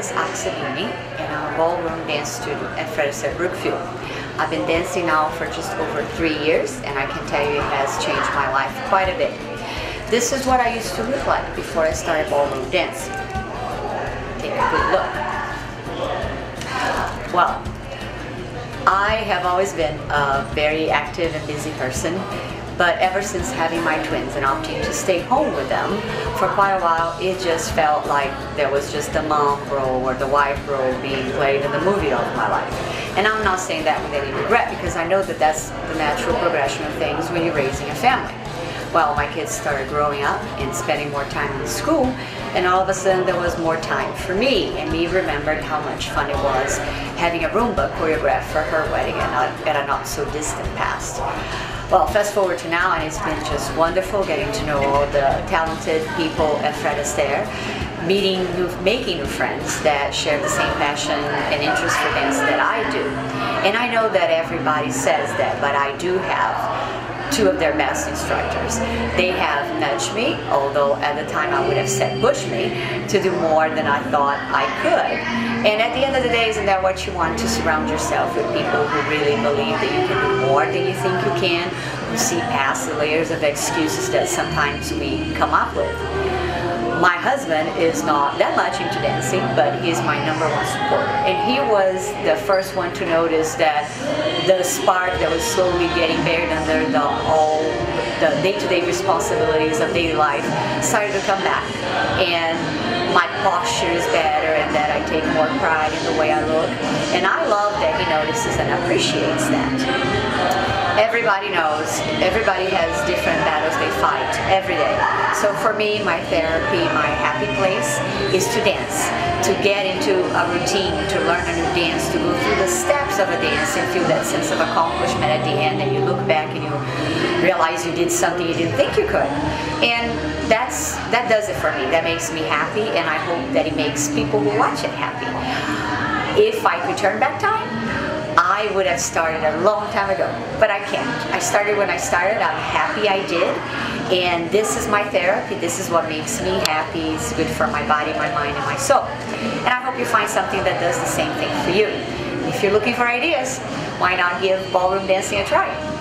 is Acsa Buening, and I'm a ballroom dance student at Fred Astaire Brookfield. I've been dancing now for just over 3 years, and I can tell you it has changed my life quite a bit. This is what I used to look like before I started ballroom dancing. Take a good look. Well, I have always been a very active and busy person, but ever since having my twins and opting to stay home with them for quite a while, it just felt like there was just the mom role or the wife role being played in the movie all of my life. And I'm not saying that with any regret, because I know that that's the natural progression of things when you're raising a family. Well, my kids started growing up and spending more time in school, and all of a sudden there was more time for me, and me remembered how much fun it was having a Roomba choreographed for her wedding at a not so distant past. Well, fast forward to now, and it's been just wonderful getting to know all the talented people at Fred Astaire, making new friends that share the same passion and interest for dance that I do. And I know that everybody says that, but I do have two of their best instructors. They have nudged me, although at the time I would have said push me, to do more than I thought I could. And at the end of the day, isn't that what you want? To surround yourself with people who really believe that you can do more than you think you can, who see past the layers of excuses that sometimes we come up with. My husband is not that much into dancing, but he's my #1 supporter. And he was the first one to notice that the spark that was slowly getting buried under all the day-to-day responsibilities of daily life started to come back. And my posture is better, and that I take more pride in the way I look. And I love that he notices and appreciates that. Everybody knows, everybody has different battles they fight every day. So for me, my therapy, my happy place is to dance, to get into a routine, to learn a new dance, to go through the steps of a dance and feel that sense of accomplishment at the end, and you look back and you realize you did something you didn't think you could. And that does it for me. That makes me happy, and I hope that it makes people who watch it happy. If I could turn back time, I would have started a long time ago, but I can't. I started when I started. I'm happy I did, and this is my therapy. This is what makes me happy. It's good for my body, my mind, and my soul. And I hope you find something that does the same thing for you. If you're looking for ideas, why not give ballroom dancing a try?